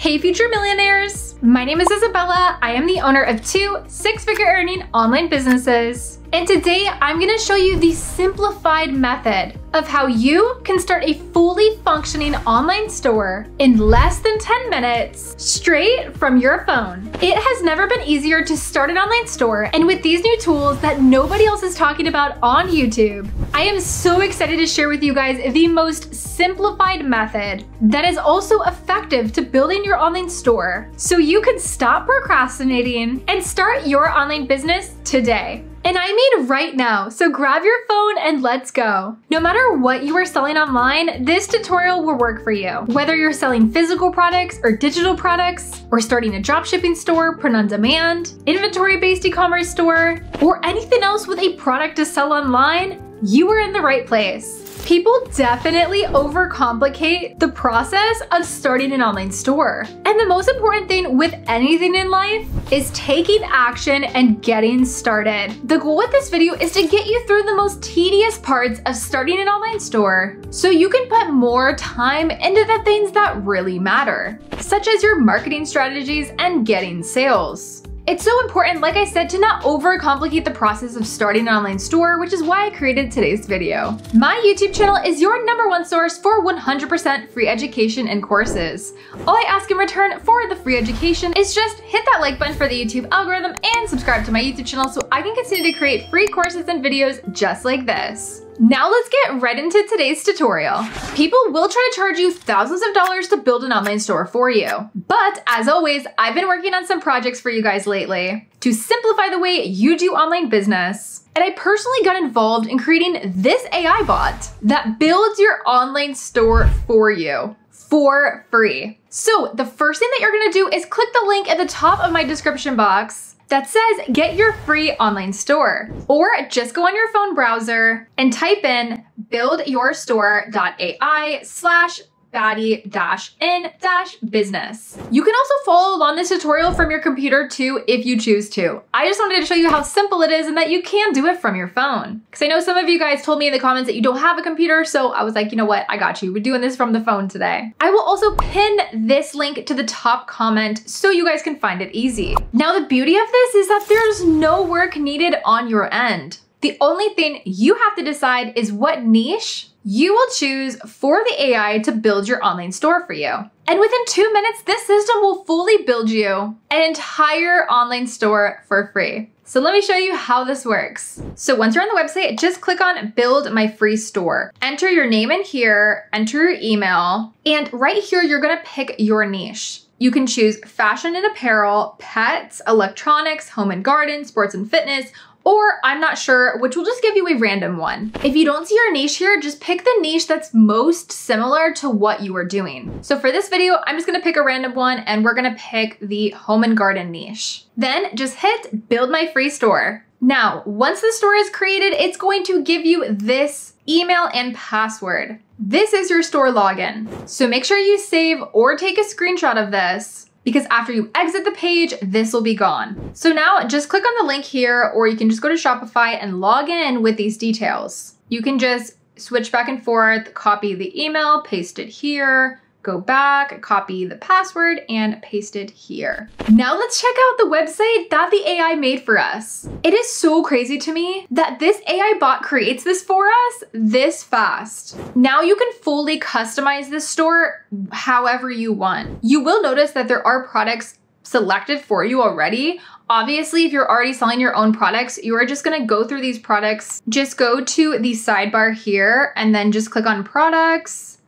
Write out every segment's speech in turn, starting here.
Hey future millionaires, my name is Isabella. I am the owner of two six-figure earning online businesses. And today I'm gonna show you the simplified method of how you can start a fully functioning online store in less than 10 minutes straight from your phone. It has never been easier to start an online store, and with these new tools that nobody else is talking about on YouTube, I am so excited to share with you guys the most simplified method that is also effective to building your online store so you can stop procrastinating and start your online business today. And I mean right now, so grab your phone and let's go. No matter what you are selling online, this tutorial will work for you. Whether you're selling physical products or digital products, or starting a dropshipping store, print on demand, inventory-based e-commerce store, or anything else with a product to sell online, you are in the right place. People definitely overcomplicate the process of starting an online store. And the most important thing with anything in life is taking action and getting started. The goal with this video is to get you through the most tedious parts of starting an online store so you can put more time into the things that really matter, such as your marketing strategies and getting sales. It's so important, like I said, to not overcomplicate the process of starting an online store, which is why I created today's video. My YouTube channel is your #1 source for 100% free education and courses. All I ask in return for the free education is just hit that like button for the YouTube algorithm and subscribe to my YouTube channel so I can continue to create free courses and videos just like this. Now let's get right into today's tutorial. People will try to charge you thousands of dollars to build an online store for you. But as always, I've been working on some projects for you guys lately to simplify the way you do online business. And I personally got involved in creating this AI bot that builds your online store for you for free. So the first thing that you're gonna do is click the link at the top of my description box that says get your free online store, or just go on your phone browser and type in buildyourstore.ai/baddie-in-business. You can also follow along this tutorial from your computer too if you choose to. I just wanted to show you how simple it is and that you can do it from your phone. Because I know some of you guys told me in the comments that you don't have a computer, so I was like, you know what, I got you. We're doing this from the phone today. I will also pin this link to the top comment so you guys can find it easy. Now the beauty of this is that there's no work needed on your end. The only thing you have to decide is what niche you will choose for the AI to build your online store for you. And within 2 minutes, this system will fully build you an entire online store for free. So let me show you how this works. So once you're on the website, just click on build my free store. Enter your name in here, enter your email, and right here, you're gonna pick your niche. You can choose fashion and apparel, pets, electronics, home and garden, sports and fitness, or I'm not sure, which will just give you a random one. If you don't see your niche here, just pick the niche that's most similar to what you are doing. So for this video, I'm just gonna pick a random one and we're gonna pick the home and garden niche. Then just hit build my free store. Now, once the store is created, it's going to give you this email and password. This is your store login. So make sure you save or take a screenshot of this, because after you exit the page, this will be gone. So now just click on the link here, or you can just go to Shopify and log in with these details. You can just switch back and forth, copy the email, paste it here, go back, copy the password, and paste it here. Now let's check out the website that the AI made for us. It is so crazy to me that this AI bot creates this for us this fast. Now you can fully customize this store however you want. You will notice that there are products selected for you already. Obviously, if you're already selling your own products, you are just gonna go through these products. Just go to the sidebar here and then just click on products.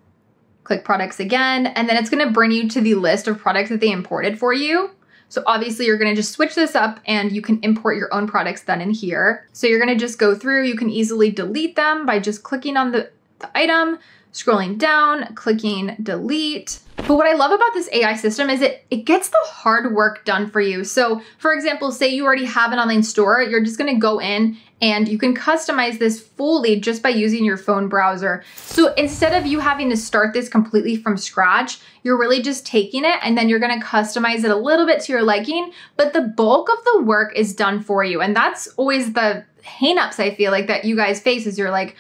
Click products again, and then it's gonna bring you to the list of products that they imported for you. So obviously you're gonna just switch this up and you can import your own products then in here. So you're gonna just go through, you can easily delete them by just clicking on the item, scrolling down, clicking delete. But what I love about this AI system is it gets the hard work done for you. So for example, say you already have an online store, you're just gonna go in and you can customize this fully just by using your phone browser. So instead of you having to start this completely from scratch, you're really just taking it and then you're gonna customize it a little bit to your liking, but the bulk of the work is done for you. And that's always the hangups I feel like that you guys face is you're like,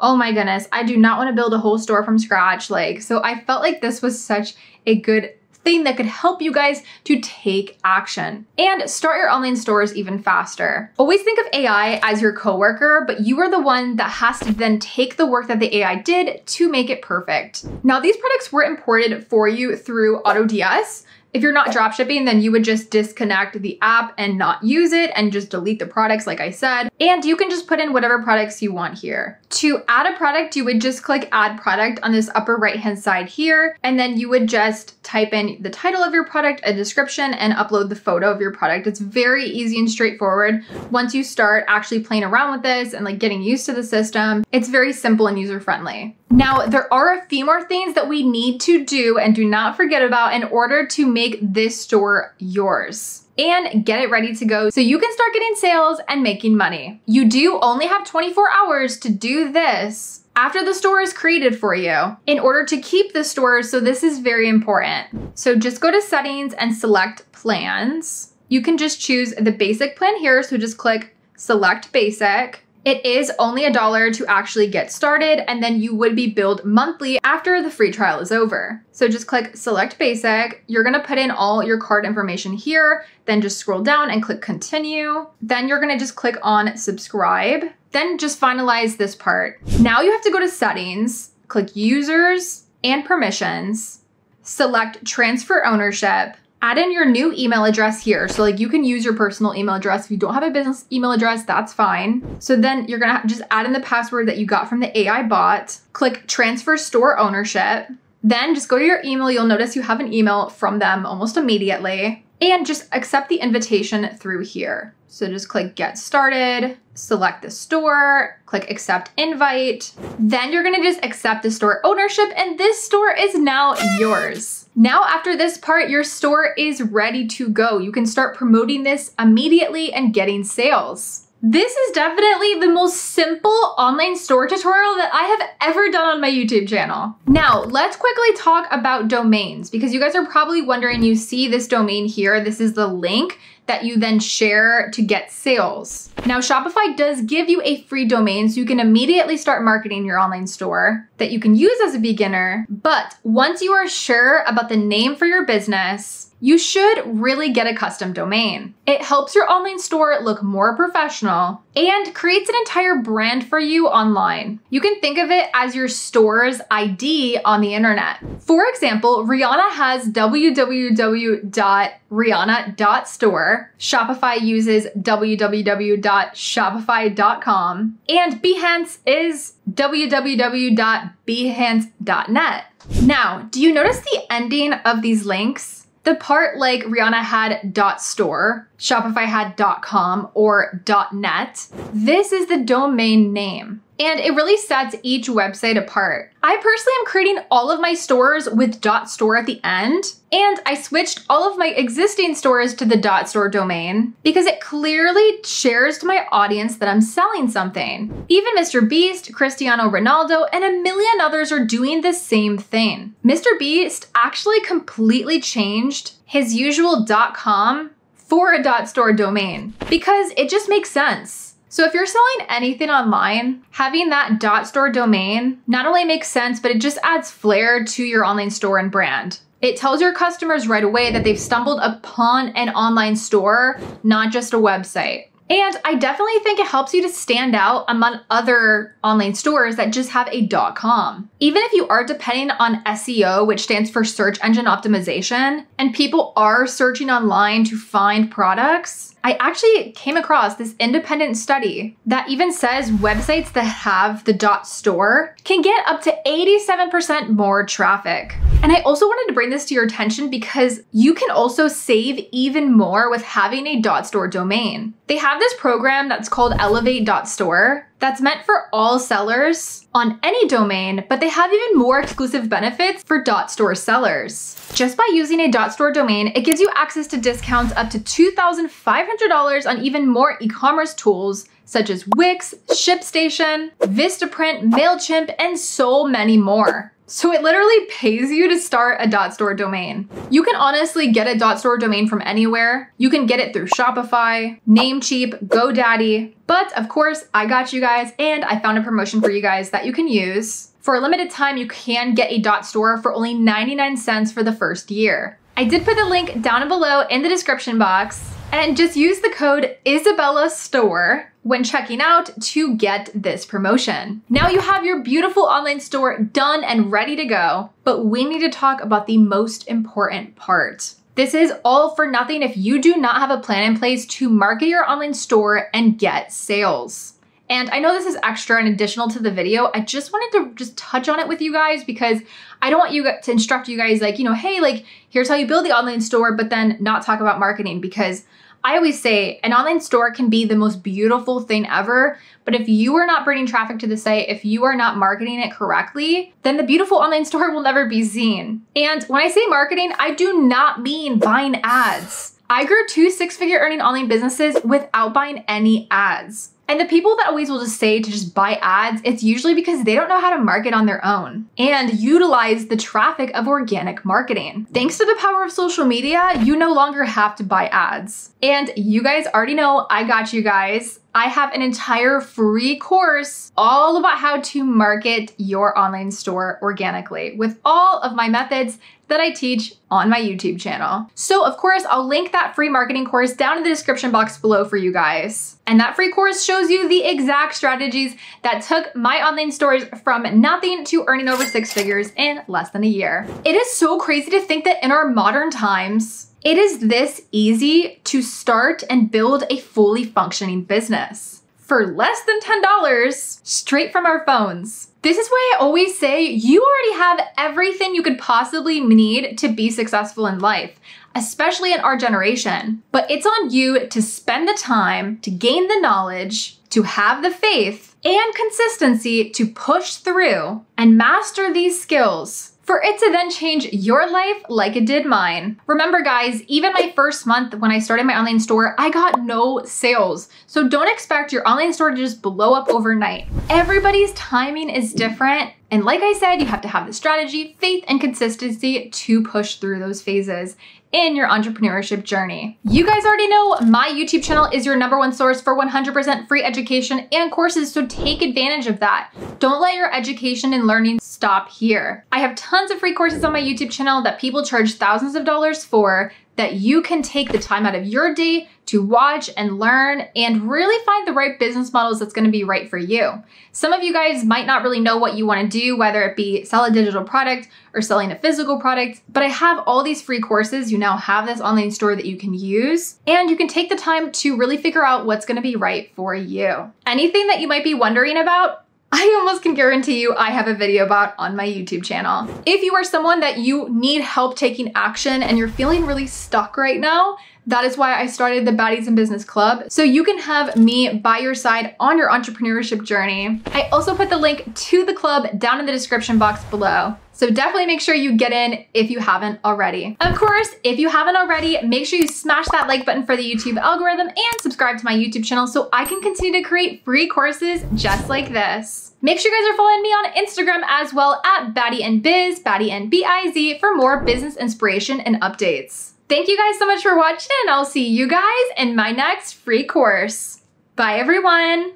oh my goodness, I do not want to build a whole store from scratch. Like, so I felt like this was such a good thing that could help you guys to take action and start your online stores even faster. Always think of AI as your coworker, but you are the one that has to then take the work that the AI did to make it perfect. Now, these products were imported for you through AutoDS. If you're not dropshipping, then you would just disconnect the app and not use it and just delete the products, like I said, and you can just put in whatever products you want here. To add a product, you would just click add product on this upper right-hand side here, and then you would just type in the title of your product, a description, and upload the photo of your product. It's very easy and straightforward. Once you start actually playing around with this and like getting used to the system, it's very simple and user-friendly. Now, there are a few more things that we need to do and do not forget about in order to make this store yours and get it ready to go so you can start getting sales and making money. You do only have 24 hours to do this after the store is created for you in order to keep the store, so this is very important. So just go to settings and select plans. You can just choose the basic plan here, so just click select basic. It is only $1 to actually get started, and then you would be billed monthly after the free trial is over. So just click select basic. You're gonna put in all your card information here, then just scroll down and click continue. Then you're gonna just click on subscribe, then just finalize this part. Now you have to go to settings, click users and permissions, select transfer ownership, add in your new email address here. So like you can use your personal email address. If you don't have a business email address, that's fine. So then you're gonna just add in the password that you got from the AI bot, click transfer store ownership, then just go to your email. You'll notice you have an email from them almost immediately, and just accept the invitation through here. So just click get started, select the store, click accept invite. Then you're gonna just accept the store ownership, and this store is now yours. Now after this part, your store is ready to go. You can start promoting this immediately and getting sales. This is definitely the most simple online store tutorial that I have ever done on my YouTube channel. Now, let's quickly talk about domains, because you guys are probably wondering, you see this domain here, this is the link that you then share to get sales. Now, Shopify does give you a free domain, so you can immediately start marketing your online store that you can use as a beginner. But once you are sure about the name for your business, you should really get a custom domain. It helps your online store look more professional and creates an entire brand for you online. You can think of it as your store's ID on the internet. For example, Rihanna has www.rihanna.store. Shopify uses www.shopify.com, and Behance is www.behance.net. Now, do you notice the ending of these links? The part like Rihanna had .store, Shopify had .com or .net. This is the domain name, and it really sets each website apart. I personally am creating all of my stores with .store at the end, and I switched all of my existing stores to the .store domain because it clearly shares to my audience that I'm selling something. Even Mr. Beast, Cristiano Ronaldo, and a million others are doing the same thing. Mr. Beast actually completely changed his usual .com for a .store domain because it just makes sense. So if you're selling anything online, having that .store domain not only makes sense, but it just adds flair to your online store and brand. It tells your customers right away that they've stumbled upon an online store, not just a website. And I definitely think it helps you to stand out among other online stores that just have a .com. Even if you are depending on SEO, which stands for search engine optimization, and people are searching online to find products, I actually came across this independent study that even says websites that have the .store can get up to 87% more traffic. And I also wanted to bring this to your attention because you can also save even more with having a .store domain. They have this program that's called Elevate.store that's meant for all sellers on any domain, but they have even more exclusive benefits for .store sellers. Just by using a .store domain, it gives you access to discounts up to $2,500 on even more e-commerce tools such as Wix, ShipStation, Vistaprint, MailChimp, and so many more. So it literally pays you to start a .store domain. You can honestly get a .store domain from anywhere. You can get it through Shopify, Namecheap, GoDaddy. But of course, I got you guys, and I found a promotion for you guys that you can use. For a limited time, you can get a .store for only 99 cents for the first year. I did put the link down below in the description box, and just use the code ISABELLESTORE when checking out to get this promotion. Now you have your beautiful online store done and ready to go, but we need to talk about the most important part. This is all for nothing if you do not have a plan in place to market your online store and get sales. And I know this is extra and additional to the video. I just wanted to just touch on it with you guys because I don't want you to instruct you guys like, you know, hey, like here's how you build the online store, but then not talk about marketing, because I always say an online store can be the most beautiful thing ever, but if you are not bringing traffic to the site, if you are not marketing it correctly, then the beautiful online store will never be seen. And when I say marketing, I do not mean buying ads. I grew 2 six-figure earning online businesses without buying any ads. And the people that always will just say to just buy ads, it's usually because they don't know how to market on their own and utilize the traffic of organic marketing. Thanks to the power of social media, you no longer have to buy ads. And you guys already know, I got you guys. I have an entire free course all about how to market your online store organically with all of my methods that I teach on my YouTube channel. So of course, I'll link that free marketing course down in the description box below for you guys. And that free course shows you the exact strategies that took my online stores from nothing to earning over 6 figures in less than a year. It is so crazy to think that in our modern times, it is this easy to start and build a fully functioning business for less than $10 straight from our phones. This is why I always say you already have everything you could possibly need to be successful in life, especially in our generation. But it's on you to spend the time, to gain the knowledge, to have the faith and consistency to push through and master these skills, for it to then change your life like it did mine. Remember guys, even my first month when I started my online store, I got no sales. So don't expect your online store to just blow up overnight. Everybody's timing is different. And like I said, you have to have the strategy, faith, and consistency to push through those phases in your entrepreneurship journey. You guys already know my YouTube channel is your #1 source for 100% free education and courses, so take advantage of that. Don't let your education and learning stop here. I have tons of free courses on my YouTube channel that people charge thousands of dollars for, that you can take the time out of your day to watch and learn and really find the right business models that's gonna be right for you. Some of you guys might not really know what you wanna do, whether it be sell a digital product or selling a physical product, but I have all these free courses. You now have this online store that you can use, and you can take the time to really figure out what's gonna be right for you. Anything that you might be wondering about, I almost can guarantee you I have a video about on my YouTube channel. If you are someone that you need help taking action and you're feeling really stuck right now, that is why I started the Baddies in Business Club, so you can have me by your side on your entrepreneurship journey. I also put the link to the club down in the description box below, so definitely make sure you get in if you haven't already. Of course, if you haven't already, make sure you smash that like button for the YouTube algorithm and subscribe to my YouTube channel so I can continue to create free courses just like this. Make sure you guys are following me on Instagram as well at @BaddieandBiz, Baddie and B-I-Z, for more business inspiration and updates. Thank you guys so much for watching, and I'll see you guys in my next free course. Bye everyone.